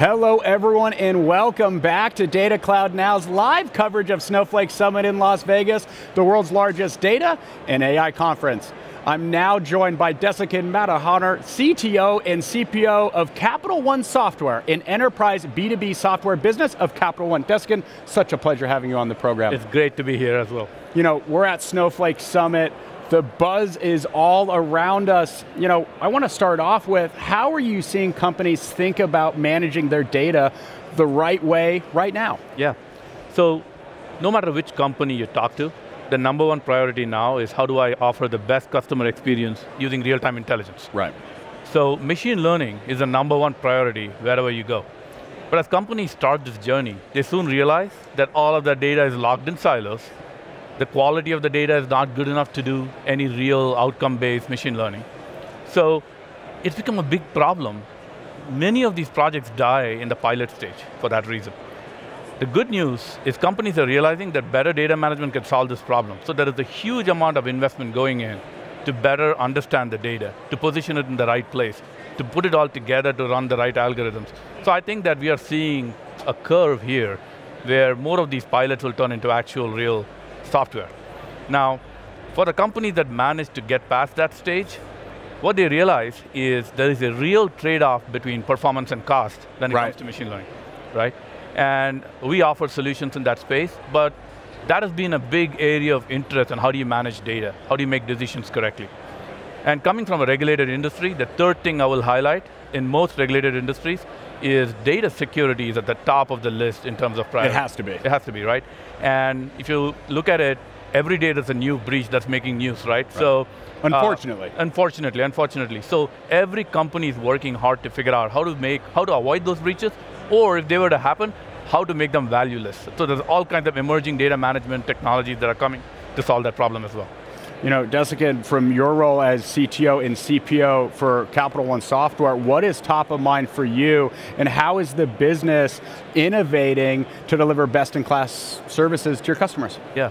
Hello everyone and welcome back to Data Cloud Now's live coverage of Snowflake Summit in Las Vegas, the world's largest data and AI conference. I'm now joined by Desikan Madhavanur, CTO and CPO of Capital One Software, an enterprise B2B software business of Capital One. Desikan, such a pleasure having you on the program. It's great to be here as well. You know, we're at Snowflake Summit. The buzz is all around us. You know, I want to start off with, how are you seeing companies think about managing their data the right way right now? Yeah, so no matter which company you talk to, the number one priority now is how do I offer the best customer experience using real-time intelligence? Right. So machine learning is the number one priority wherever you go. But as companies start this journey, they soon realize that all of their data is locked in silos. The quality of the data is not good enough to do any real outcome-based machine learning. So it's become a big problem. Many of these projects die in the pilot stage for that reason. The good news is companies are realizing that better data management can solve this problem. So there is a huge amount of investment going in to better understand the data, to position it in the right place, to put it all together to run the right algorithms. So I think that we are seeing a curve here where more of these pilots will turn into actual real software. Now, for the companies that manage to get past that stage, what they realize is there is a real trade-off between performance and cost when it comes to machine learning, right? And we offer solutions in that space, but that has been a big area of interest on how do you manage data, how do you make decisions correctly. And coming from a regulated industry, the third thing I will highlight in most regulated industries is data security is at the top of the list in terms of priority. It has to be. It has to be, right? And if you look at it, every day there's a new breach that's making news, right? So, unfortunately. Unfortunately. So every company is working hard to figure out how to avoid those breaches, or if they were to happen, how to make them valueless. So there's all kinds of emerging data management technologies that are coming to solve that problem as well. You know, Desikan, from your role as CTO and CPO for Capital One Software, what is top of mind for you, and how is the business innovating to deliver best-in-class services to your customers? Yeah,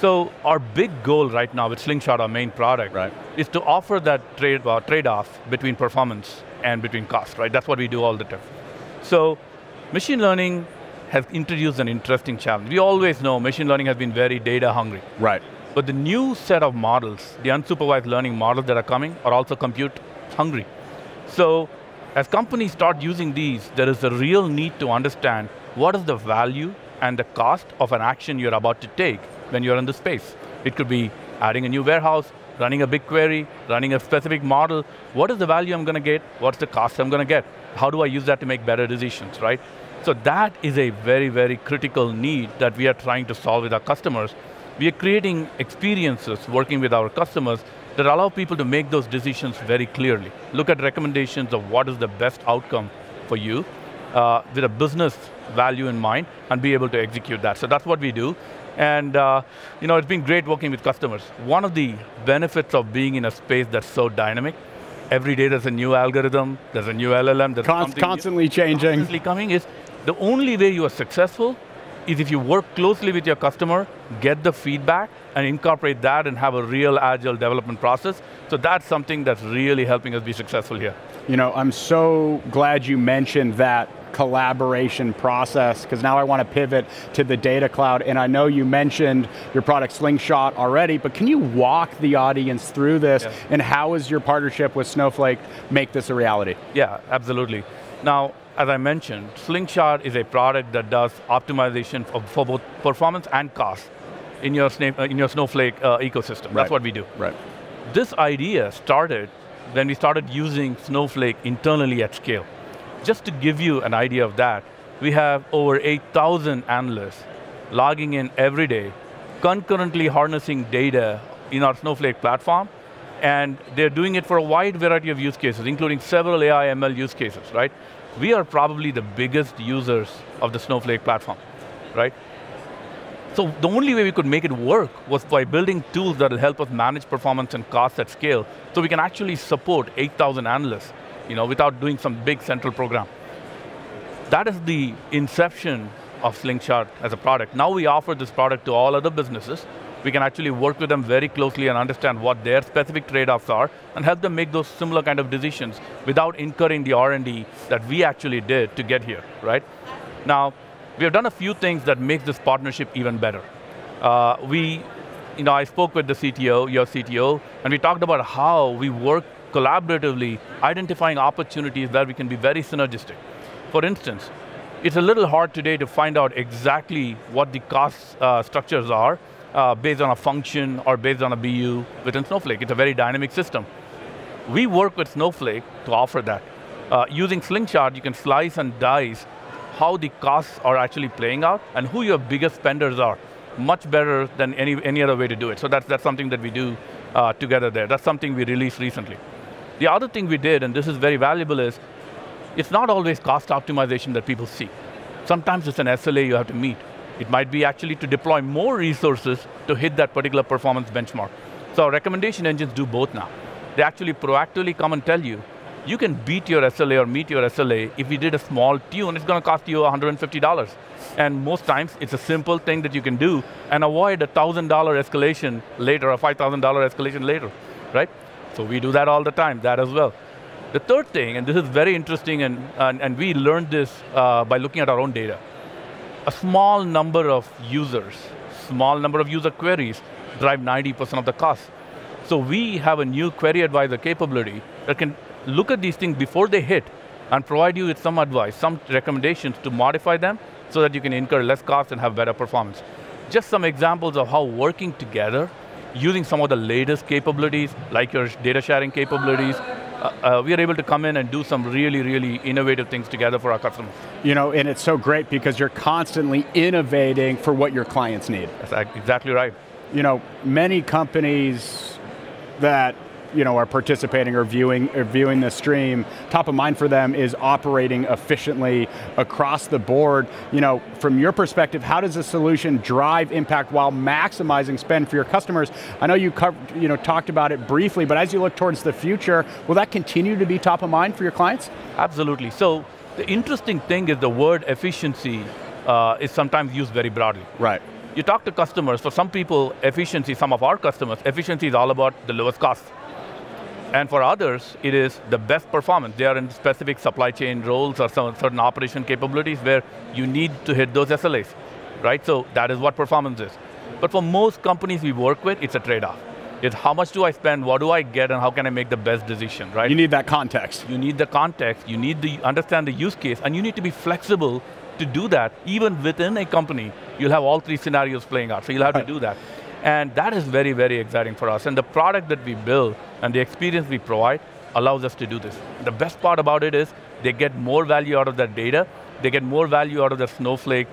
so our big goal right now with Slingshot, our main product, is to offer that trade-off between performance and between cost, right? That's what we do all the time. So, machine learning has introduced an interesting challenge. We always know machine learning has been very data-hungry. Right. But the new set of models, the unsupervised learning models that are coming, are also compute hungry. So as companies start using these, there is a real need to understand what is the value and the cost of an action you're about to take when you're in the space. It could be adding a new warehouse, running a BigQuery, running a specific model. What is the value I'm going to get? What's the cost I'm going to get? How do I use that to make better decisions, right? So that is a very, very critical need that we are trying to solve with our customers. We are creating experiences working with our customers that allow people to make those decisions very clearly. Look at recommendations of what is the best outcome for you with a business value in mind and be able to execute that. So that's what we do. And you know, it's been great working with customers. One of the benefits of being in a space that's so dynamic, every day there's a new algorithm, there's a new LLM, there's constantly changing, is the only way you are successful is if you work closely with your customer, get the feedback, and incorporate that and have a real agile development process. So that's something that's really helping us be successful here. You know, I'm so glad you mentioned that collaboration process, because now I want to pivot to the Data Cloud, and I know you mentioned your product Slingshot already, but can you walk the audience through this, and how is your partnership with Snowflake make this a reality? Yeah, absolutely. Now, as I mentioned, Slingshot is a product that does optimization for both performance and cost in your, Snowflake ecosystem. That's what we do. This idea started when we started using Snowflake internally at scale. Just to give you an idea of that, we have over 8,000 analysts logging in every day, concurrently harnessing data in our Snowflake platform, and they're doing it for a wide variety of use cases, including several AI ML use cases, right? We are probably the biggest users of the Snowflake platform, right? So the only way we could make it work was by building tools that will help us manage performance and cost at scale, so we can actually support 8,000 analysts, you know, without doing some big central program. That is the inception of Slingshot as a product. Now we offer this product to all other businesses, We can actually work with them very closely and understand what their specific trade-offs are and help them make those similar kind of decisions without incurring the R&D that we actually did to get here, right? Now, we have done a few things that make this partnership even better. I spoke with the CTO, your CTO, and we talked about how we work collaboratively, identifying opportunities that we can be very synergistic. For instance, it's a little hard today to find out exactly what the cost structures are based on a function or based on a BU within Snowflake. It's a very dynamic system. We work with Snowflake to offer that. Using Slingshot, you can slice and dice how the costs are actually playing out and who your biggest spenders are, much better than any other way to do it. So that's something that we do together there. That's something we released recently. The other thing we did, and this is very valuable, is it's not always cost optimization that people see. Sometimes it's an SLA you have to meet. It might be actually to deploy more resources to hit that particular performance benchmark. So recommendation engines do both now. They actually proactively come and tell you, you can beat your SLA or meet your SLA if you did a small tune, it's going to cost you $150. And most times, it's a simple thing that you can do and avoid a $1,000 escalation later, or $5,000 escalation later, right? So we do that all the time, that as well. The third thing, and this is very interesting, and we learned this by looking at our own data. A small number of users, small number of user queries drive 90% of the cost. So we have a new query advisor capability that can look at these things before they hit and provide you with some advice, some recommendations to modify them so that you can incur less cost and have better performance. Just some examples of how working together, using some of the latest capabilities, like your data sharing capabilities, we are able to come in and do some really, really innovative things together for our customers. You know, and it's so great because you're constantly innovating for what your clients need. That's exactly right. You know, many companies that are participating or viewing the stream, top of mind for them is operating efficiently across the board. You know, from your perspective, how does the solution drive impact while maximizing spend for your customers? I know you covered, talked about it briefly, but as you look towards the future, will that continue to be top of mind for your clients? Absolutely. So the interesting thing is the word efficiency is sometimes used very broadly. Right. You talk to customers, for some people, efficiency, some of our customers, efficiency is all about the lowest cost. And for others, it is the best performance. They are in specific supply chain roles or some certain operation capabilities where you need to hit those SLAs, right? So that is what performance is. But for most companies we work with, it's a trade-off. It's how much do I spend, what do I get, and how can I make the best decision, right? You need that context. You need the context, you need to understand the use case, and you need to be flexible to do that. Even within a company, you'll have all three scenarios playing out, so you'll have to do that. And that is very, very exciting for us. And the product that we build and the experience we provide allows us to do this. The best part about it is they get more value out of their data, they get more value out of their Snowflake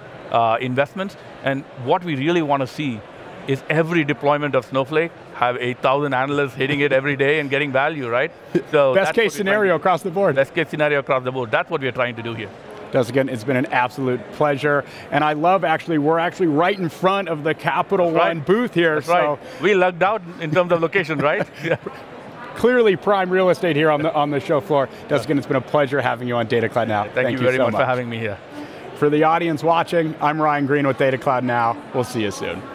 investments, and what we really want to see is every deployment of Snowflake have 8,000 analysts hitting it every day and getting value, right? So best case scenario across the board. Best case scenario across the board. That's what we're trying to do here. Desikan, it's been an absolute pleasure. And I love actually, we're actually right in front of the Capital One booth here. That's so right. We lucked out in terms of location, right? Yeah. Clearly prime real estate here on the show floor. Desikan, it's been a pleasure having you on Data Cloud Now. Thank you very much for having me here. For the audience watching, I'm Ryan Green with Data Cloud Now. We'll see you soon.